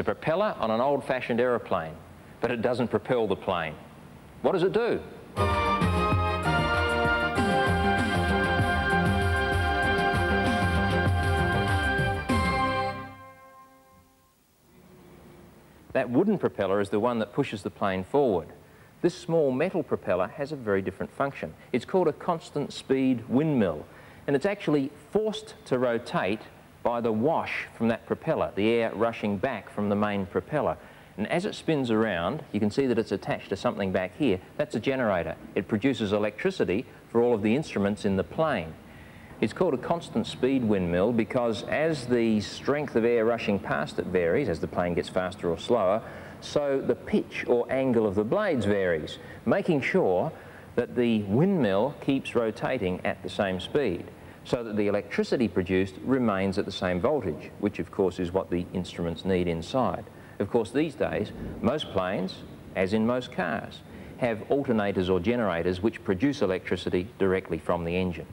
It's a propeller on an old-fashioned aeroplane, but it doesn't propel the plane. What does it do? That wooden propeller is the one that pushes the plane forward. This small metal propeller has a very different function. It's called a constant speed windmill, and it's actually forced to rotate by the wash from that propeller, the air rushing back from the main propeller. And as it spins around, you can see that it's attached to something back here. That's a generator. It produces electricity for all of the instruments in the plane. It's called a constant speed windmill because as the strength of air rushing past it varies, as the plane gets faster or slower, so the pitch or angle of the blades varies, making sure that the windmill keeps rotating at the same speed, so that the electricity produced remains at the same voltage, which of course is what the instruments need inside. Of course, these days, most planes, as in most cars, have alternators or generators which produce electricity directly from the engine.